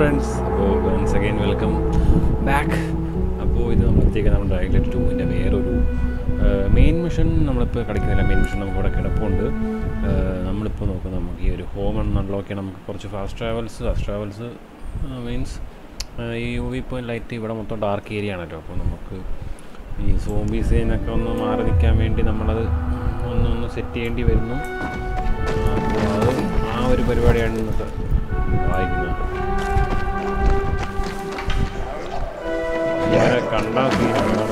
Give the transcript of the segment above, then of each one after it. friends, once again welcome back. അപ്പോൾ ഇത് നമ്മളത്തേക്ക് നമ്മൾ ഡയറക്റ്റ് ടൂവിൻ്റെ വേറൊരു മെയിൻ മിഷൻ നമ്മളിപ്പോൾ കളിക്കുന്നില്ല. മെയിൻ മിഷൻ നമുക്ക് ഇവിടെ കിടപ്പുണ്ട്. നമ്മളിപ്പോൾ നോക്കുന്നത് നമുക്ക് ഈ ഒരു ഹോം അൺലോക്ക് ചെയ്യാൻ നമുക്ക് കുറച്ച് ഫാസ്റ്റ് ട്രാവൽസ് മീൻസ് ഈ ഇപ്പോൾ ലൈറ്റ് ഇവിടെ മൊത്തം ഡാർക്ക് ഏരിയ ആണല്ലോ. അപ്പോൾ നമുക്ക് ഈ സോംബീസിനൊക്കെ ഒന്ന് മാറി നിൽക്കാൻ വേണ്ടി നമ്മളത് ഒന്ന് സെറ്റ് ചെയ്യേണ്ടി വരുന്നു. അപ്പോൾ അത് ആ ഒരു പരിപാടിയാണ് ഇന്നത്തെ വായിക്കുന്നത്. വളരെ കണ്ടാൽ തീരുമാനം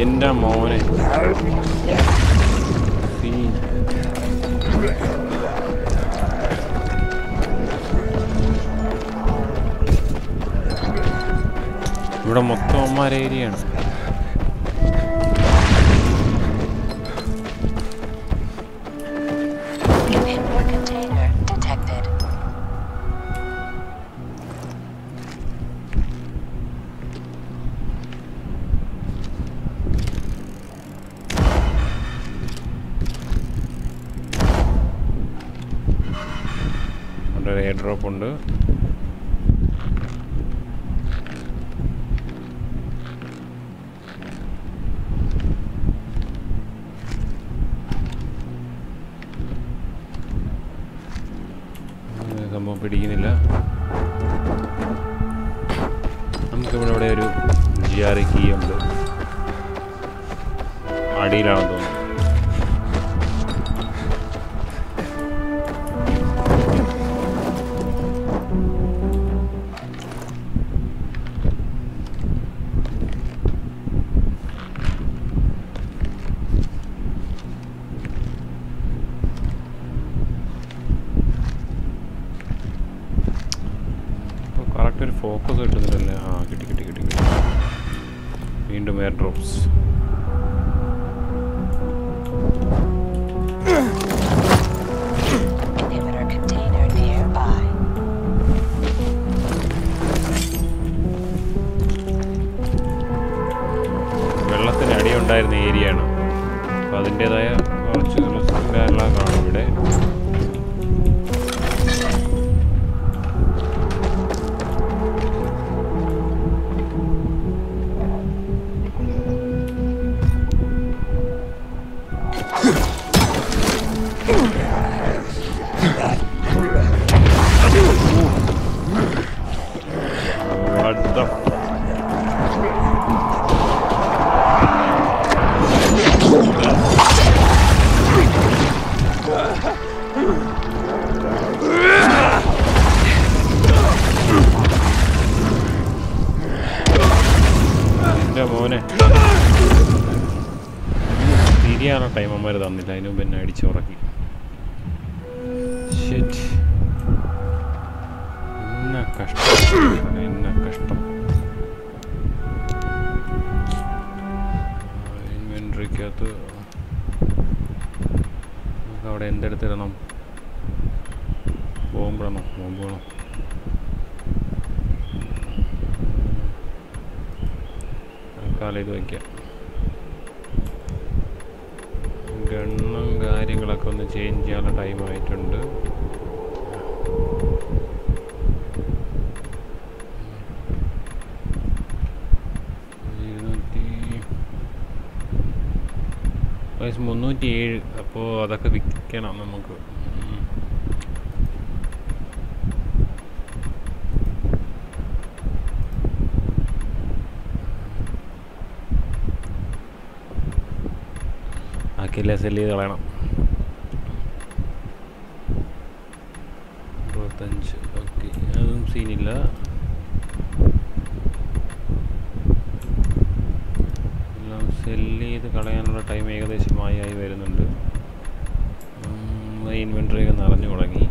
എൻ്റെ മോനെ ഇവിടെ മൊത്തം അമ്മാരെ ഏരിയയാണ്. എയർഡ്രോപ്പ് ഉണ്ട്. സംഭവം പിടിക്കുന്നില്ല. നമുക്കിവിടെ ഇവിടെ ഒരു GR കീ ഉണ്ട്. അടിയിലാണെന്ന് തോന്നുന്നു. ഒരു ഫോക്കസ് കിട്ടുന്നില്ലല്ലേ? ആ കിട്ടി. വീണ്ടും എയർ ഡ്രോപ്സ്. വെള്ളത്തിന് അടിയുണ്ടായിരുന്ന ഏരിയയാണ്. അപ്പോൾ അതിൻ്റേതായ കുറച്ച് റിസ്ക്കുകളെല്ലാം കാണും ഇവിടെ. മോനെ തിരിയാനോ ടൈം അമ്മമാർ തന്നില്ല. അതിന് മുമ്പ് എന്നെ അടിച്ചുറക്കി. എന്ന കഷ്ടം. ഇൻവെൻട്രിക്കകത്ത് നമുക്ക് അവിടെ എന്തെടുത്തിടണം? ബോംബ് വേണം. ഇത് വയ്ക്കാം. ഗണ്ണും കാര്യങ്ങളൊക്കെ ഒന്ന് ചേഞ്ച് ചെയ്യാനുള്ള ടൈമായിട്ടുണ്ട്. വയസ്സ് 307. അപ്പോൾ അതൊക്കെ വിൽക്കണം നമുക്ക്. ആക്കില്ല, സെല്ല് ചെയ്ത് കളയണം. 25. ഓക്കെ, അതും സീനില്ല. എല്ലാം സെല്ല് ചെയ്ത് കളയാനുള്ള ടൈം ഏകദേശമായി വരുന്നുണ്ട്. ഇൻവെൻട്രിയൊക്കെ നിറഞ്ഞു തുടങ്ങി.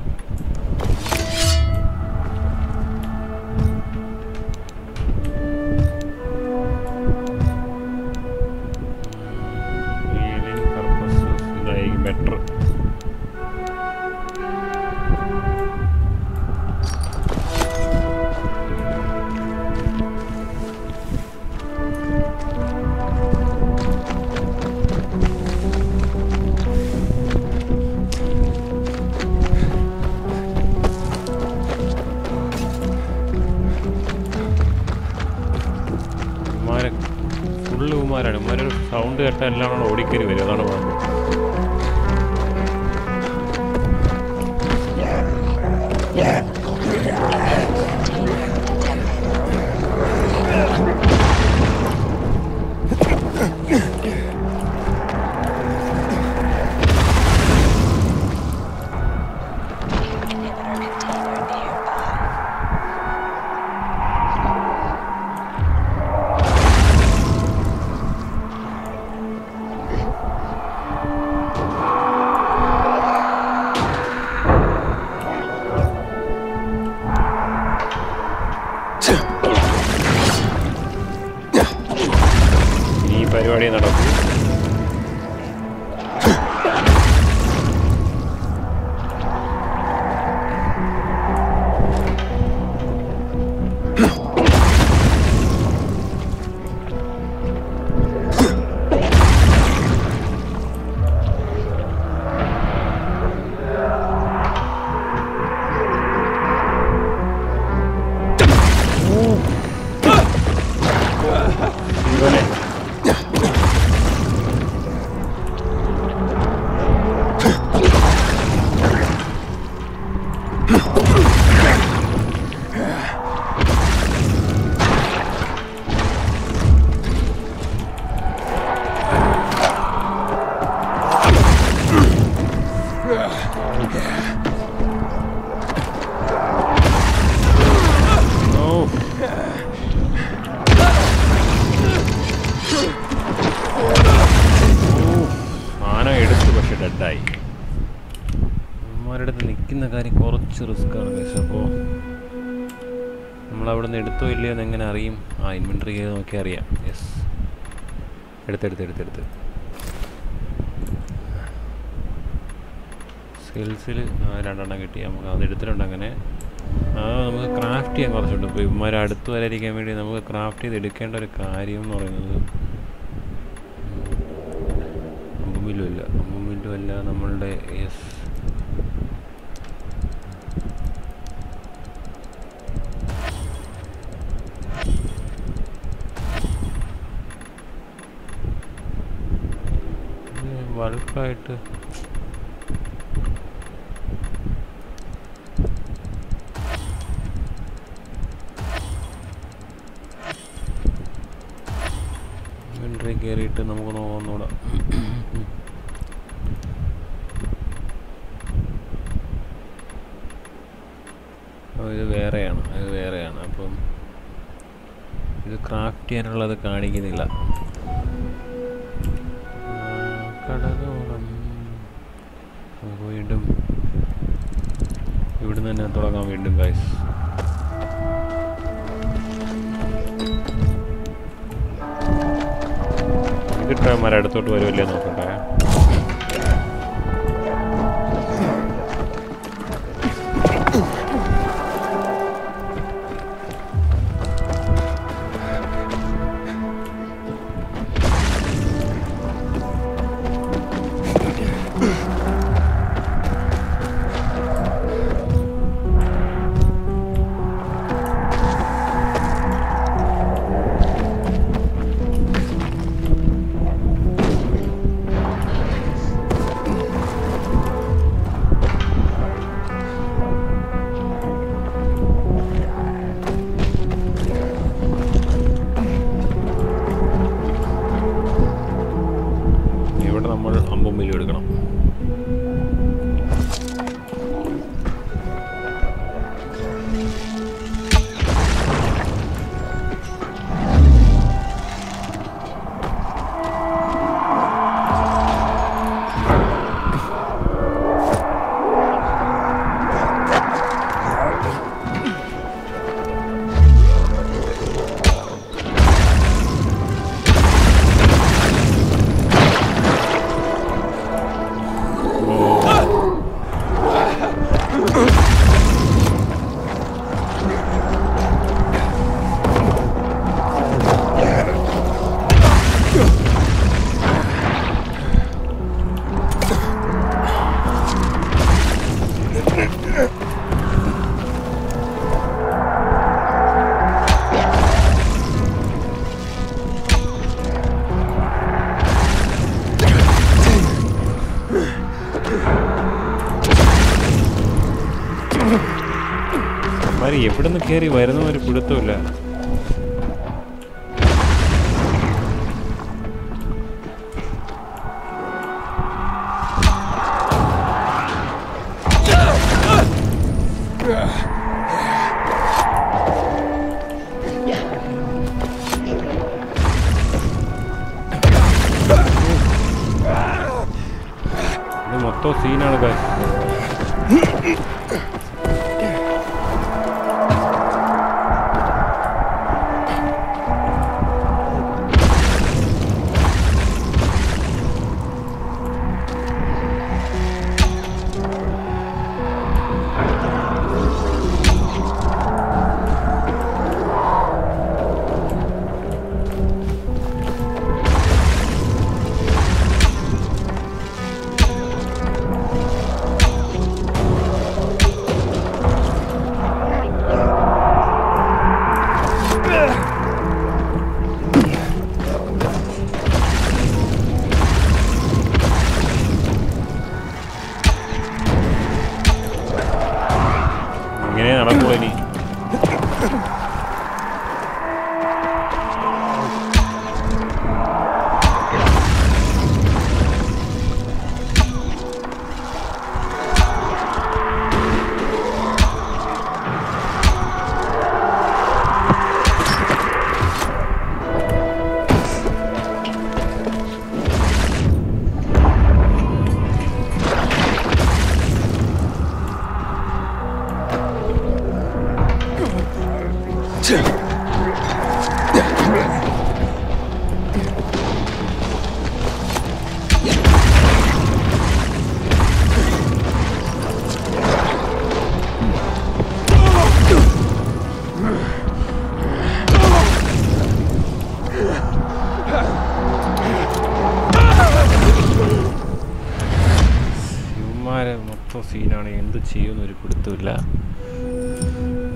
ഇവിടുന്ന് കയറി വരുന്നവർ പിടുത്തമില്ല.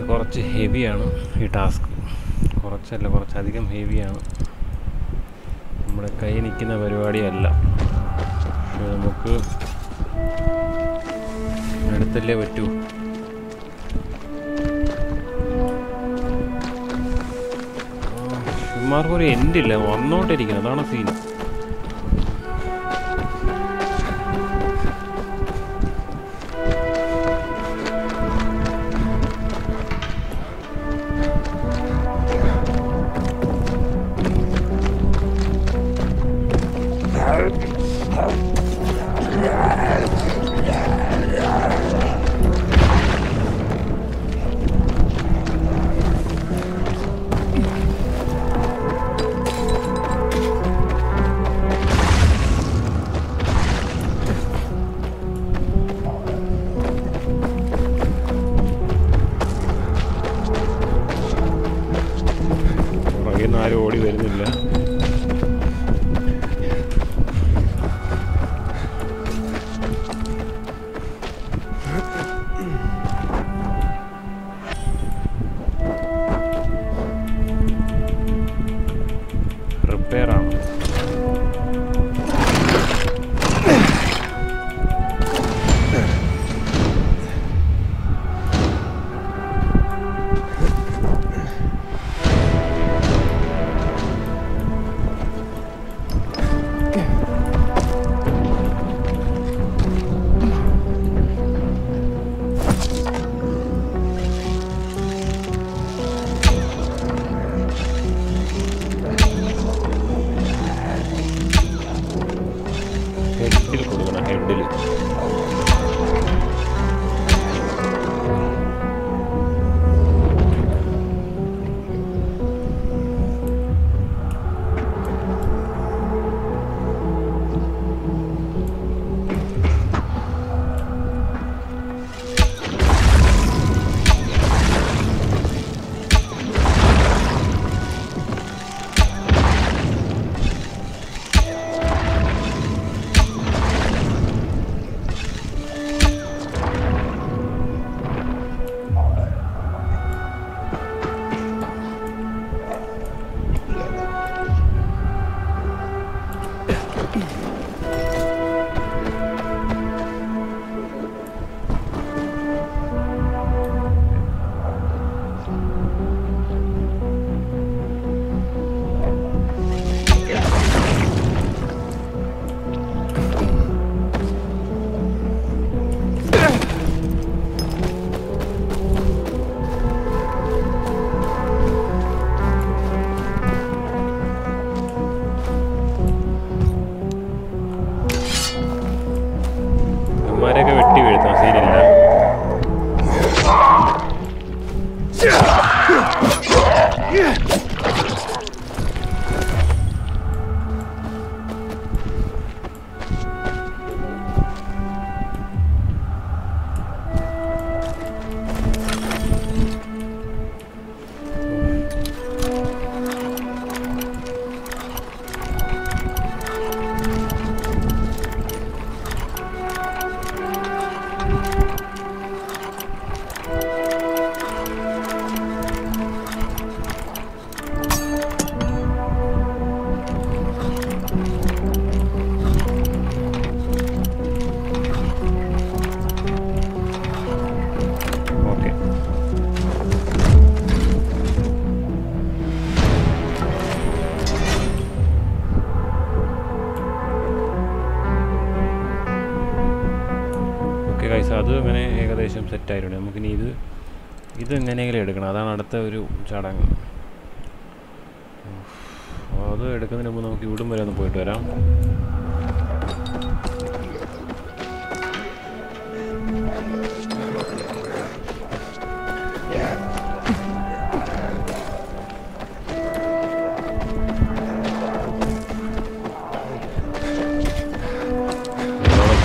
കുറച്ച് ഹെവിയാണ് ഈ ടാസ്ക്, കുറച്ചല്ല കുറച്ചധികം ഹെവിയാണ്. നമ്മുടെ കൈ നിൽക്കുന്ന പരിപാടിയല്ല, പക്ഷെ നമുക്ക് അടുത്തല്ലേ പറ്റൂ. ഇവന്മാർക്കൊരു എൻഡില്ല, വന്നോട്ടിരിക്കണം, അതാണ് സീൻ. അത് അങ്ങനെ ഏകദേശം സെറ്റ് ആയിട്ടുണ്ട്. നമുക്കിനി ഇത് ഇത് എങ്ങനെയെങ്കിലും എടുക്കണം, അതാണ് അടുത്ത ഒരു ചടങ്ങ്. അത് എടുക്കുന്നതിന് മുമ്പ് നമുക്ക് ഇവിടും വരെ ഒന്ന് പോയിട്ട് വരാം.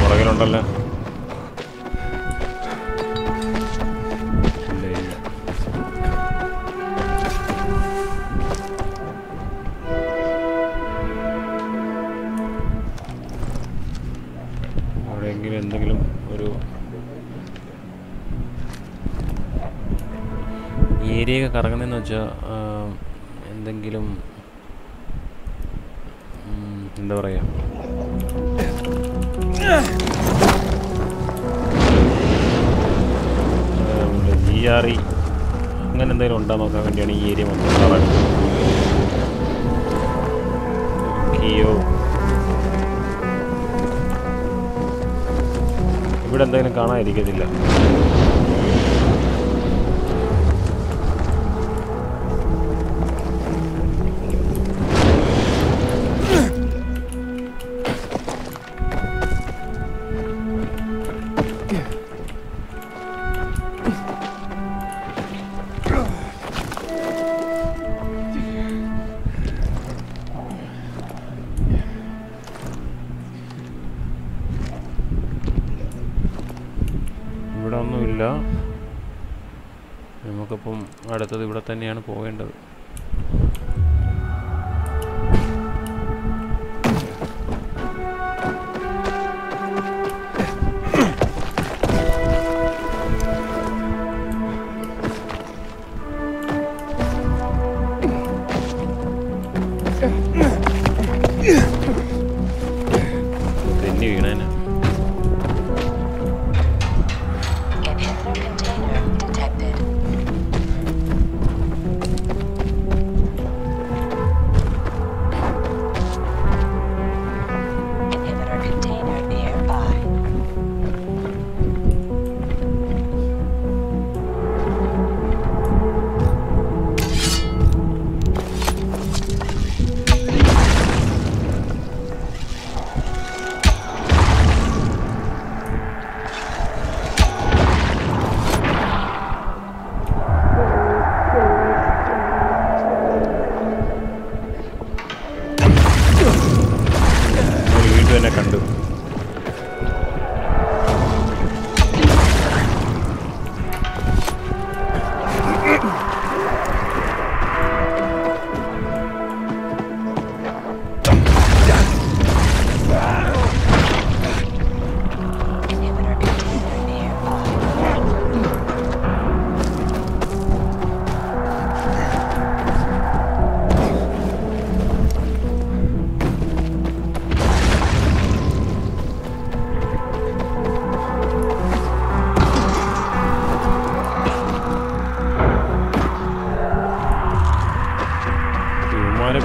പുറകിലുണ്ടല്ലോ എന്തെങ്കിലും ഒരു ഏരിയ കറങ്ങുന്നതെന്ന് വെച്ചാൽ എന്തെങ്കിലും എന്താ പറയുക, GRE അങ്ങനെ എന്തെങ്കിലും ഉണ്ടാകാൻ നോക്കാൻ വേണ്ടിയാണ് ഈ ഏരിയ മൊത്തം. ഇവിടെ എന്തായാലും കാണാതിരിക്കത്തില്ല. ഒന്നുമില്ല, നമുക്കപ്പം അടുത്തത് ഇവിടെ തന്നെയാണ് പോകേണ്ടത്.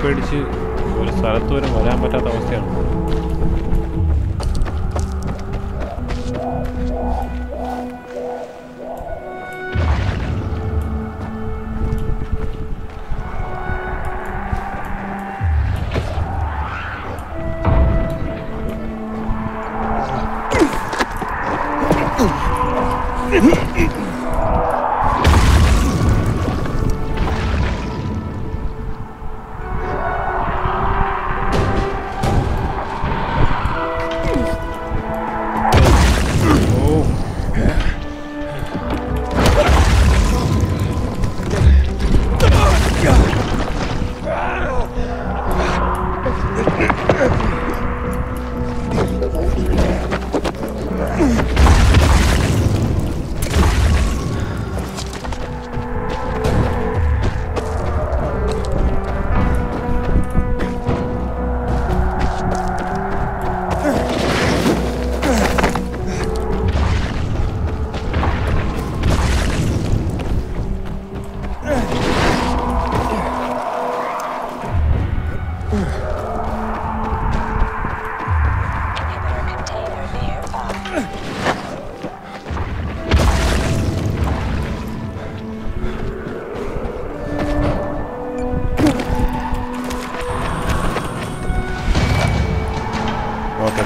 പേടിച്ച് ഒരു സ്ഥലത്ത് വരെ വരാൻ പറ്റാത്ത അവസ്ഥയാണ്. Another container nearby.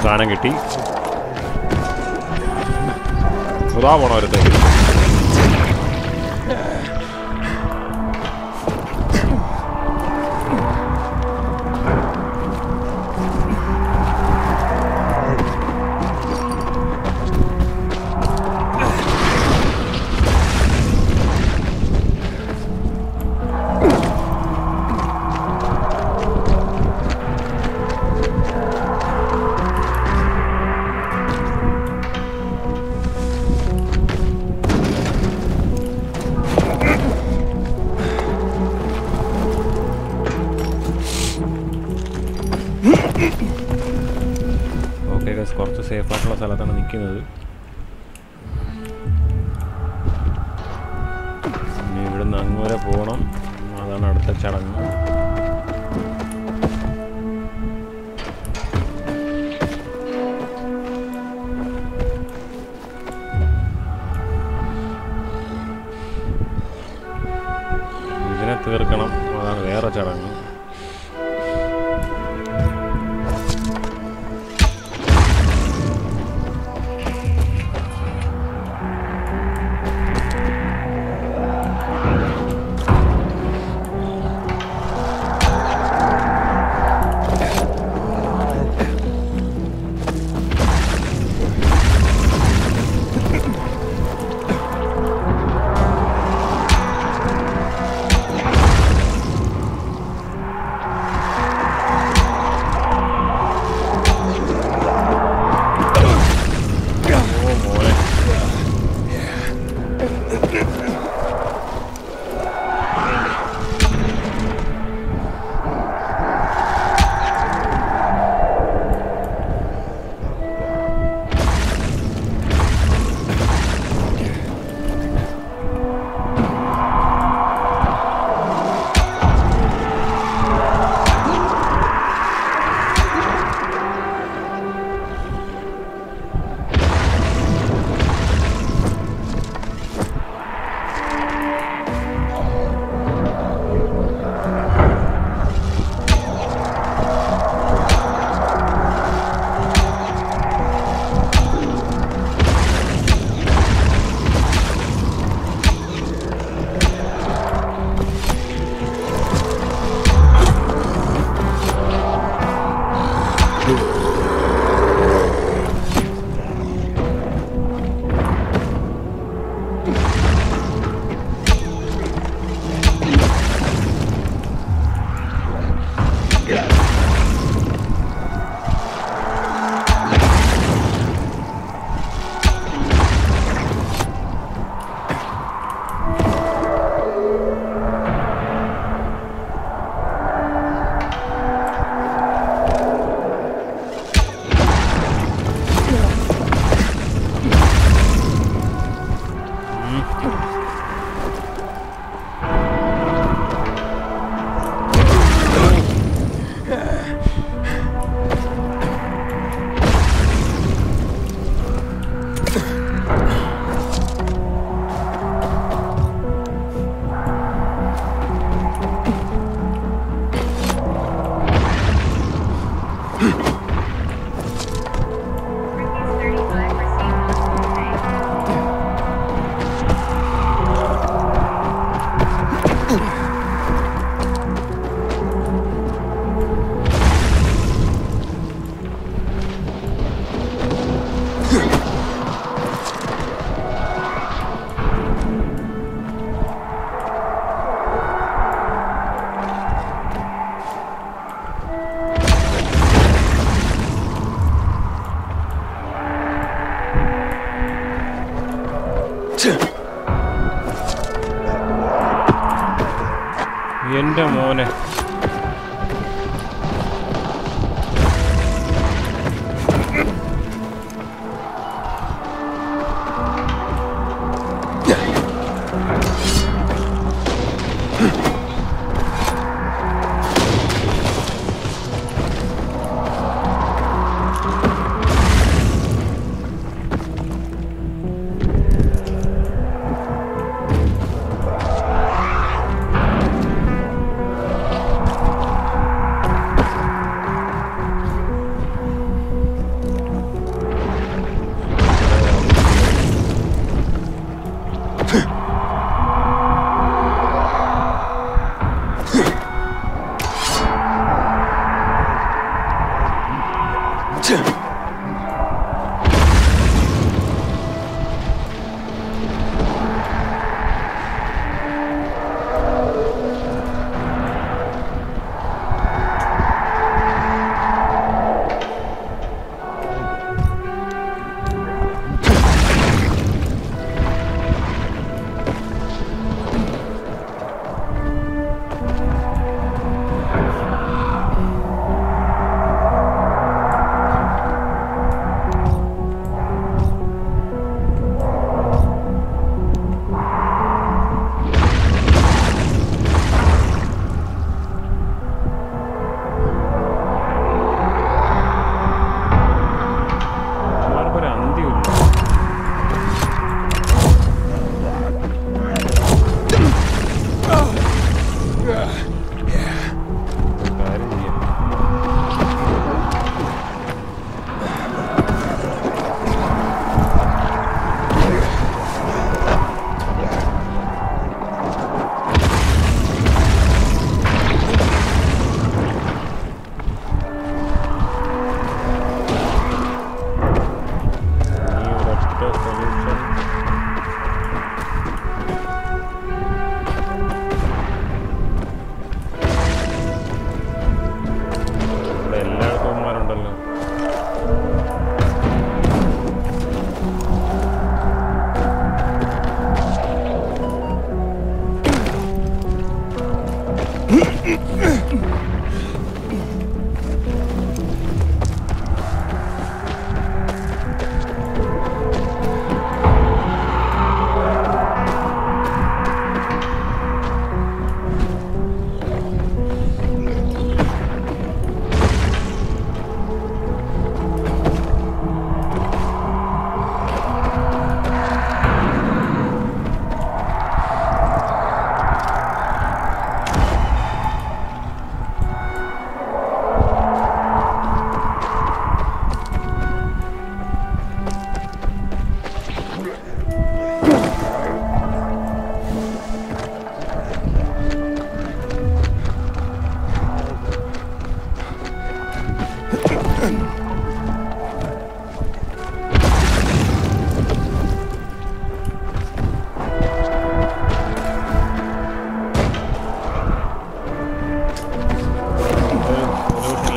സാധനം കിട്ടി സുതാവണോ ഒരുത്തേക്ക്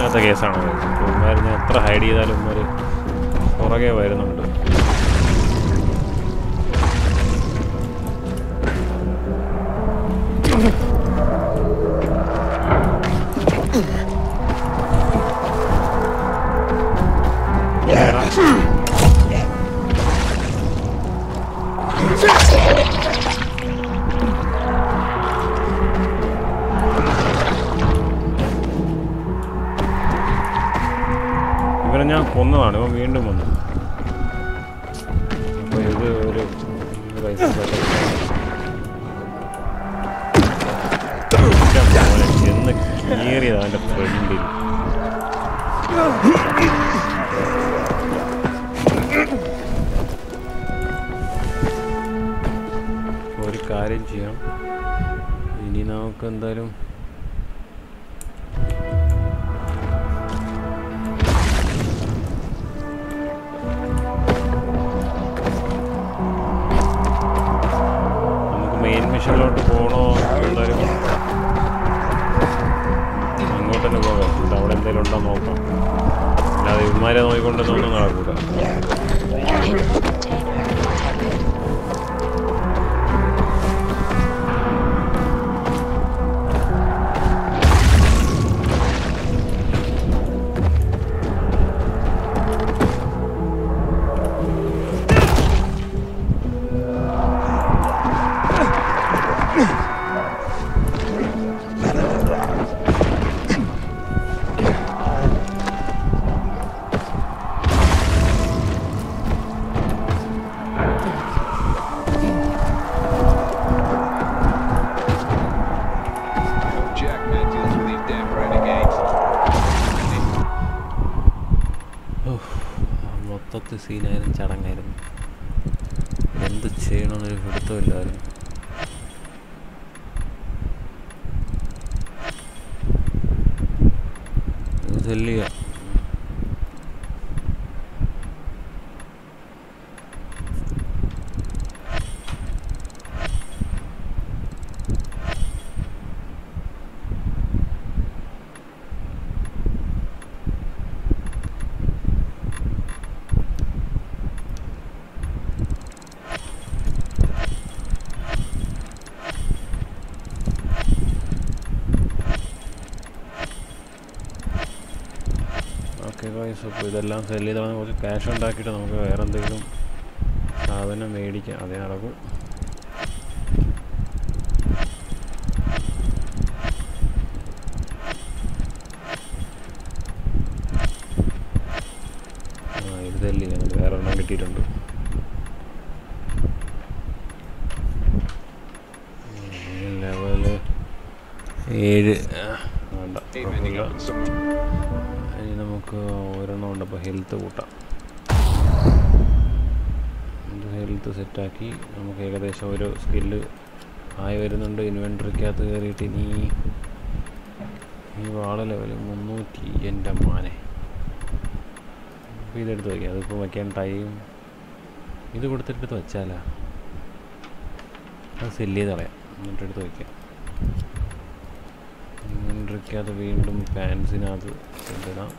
അങ്ങനത്തെ കേസാണ്. ഉമ്മായിരുന്നു എത്ര ഹൈഡ് ചെയ്താലും ഉമ്മാർ പുറകെ വരുന്നുണ്ട്. ഞാൻ കൊന്നതാണ്, ഇപ്പം വീണ്ടും വന്നു. അപ്പോൾ ഇത് ഒരു ചെന്ന് കീറിയതാണ് എൻ്റെ ഫ്രണ്ടിൽ. ഒരു കാര്യം ചെയ്യാം, ഇനി നമുക്ക് എന്തായാലും ോട്ട് പോകണോ? എന്തായാലും ഇങ്ങോട്ട് തന്നെ പോകാം. അവിടെ എന്തെങ്കിലും ഉണ്ടോ നോക്കാം, അല്ലാതെ ഇവന്മാരെ നോക്കിക്കൊണ്ടൊന്നും നടക്കൂല. മൊത്തത്തിൽ സീനായിരുന്നു, ചടങ്ങായിരുന്നു. എന്ത് ചെയ്യണമെന്നൊരു പിടുത്തമില്ലായിരുന്നു. ചൊല്ലിയ അപ്പോൾ ഇതെല്ലാം സെല് ചെയ്താണ് കുറച്ച് ക്യാഷ് ഉണ്ടാക്കിയിട്ട് നമുക്ക് വേറെ എന്തെങ്കിലും സാധനം മേടിക്കാം. അതേ നടക്കും. ഇത് സെല് ചെയ്യാം, വേറെ ഒന്നും കിട്ടിയിട്ടുണ്ട്. ലെവല് 7 വേണ്ട, നമുക്ക് ഒരെണ്ണം ഉണ്ട്. അപ്പോൾ ഹെൽത്ത് കൂട്ടാം. ഹെൽത്ത് സെറ്റാക്കി നമുക്ക് ഏകദേശം ഒരു സ്കില്ല് ആയി വരുന്നുണ്ട്. ഇൻവെൻട്രിക്കകത്ത് കയറിയിട്ട് ഇനി ഈ വാള ലെവൽ 300 എൻ്റെ മാനെ. അപ്പോൾ ഇതെടുത്ത് വയ്ക്കാം. അതിപ്പോൾ വയ്ക്കാൻ ടൈം ഇത് കൊടുത്തിട്ടെടുത്ത് വച്ചാലാ, അത് സെല്ല് ചെയ്ത് കളയാം, എന്നിട്ടെടുത്ത് വയ്ക്കാം. ഇൻവെൻട്രിക്കകത്ത് വീണ്ടും പാൻസിനകത്ത് ഇടാം.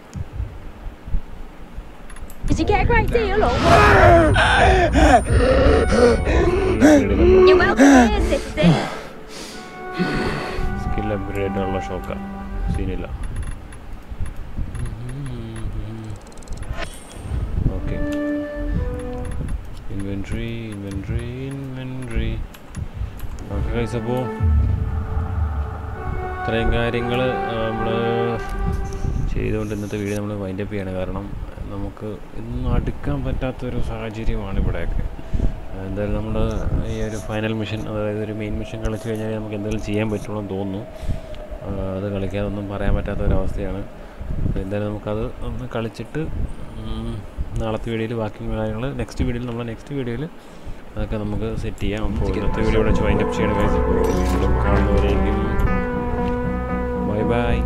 Did you get a great deal or what? You're welcome here, sister. Skill upgrade alla shoka. Sinilla. Okay. Inventory. Okay guys, അപ്പോൾ ഇത്രയും കാര്യങ്ങൾ നമ്മൾ ചെയ്തുകൊണ്ട് ഇന്നത്തെ വീഡിയോ നമ്മൾ വൈൻഡപ്പ് ചെയ്യാണ്. കാരണം നമുക്ക് ഇന്നും അടുക്കാൻ പറ്റാത്തൊരു സാഹചര്യമാണ് ഇവിടെയൊക്കെ. എന്തായാലും നമ്മൾ ഈ ഒരു ഫൈനൽ മിഷൻ, അതായത് ഒരു മെയിൻ മിഷൻ കളിച്ച് കഴിഞ്ഞാൽ നമുക്ക് എന്തായാലും ചെയ്യാൻ പറ്റുള്ളൂ എന്ന് തോന്നുന്നു. അത് കളിക്കാതൊന്നും പറയാൻ പറ്റാത്തൊരവസ്ഥയാണ്. അപ്പോൾ എന്തായാലും നമുക്കത് ഒന്ന് കളിച്ചിട്ട് നാളത്തെ വീഡിയോയിൽ ബാക്കി കാര്യങ്ങൾ നെക്സ്റ്റ് വീഡിയോയിൽ അതൊക്കെ നമുക്ക് സെറ്റ് ചെയ്യാം. അപ്പോൾ ഇന്നത്തെ വീഡിയോ ഇവിടെ വെച്ച് വൈൻഡപ്പ് ചെയ്യണം. വീണ്ടും കാണുന്നവരെയെങ്കിലും ബൈ ബൈ.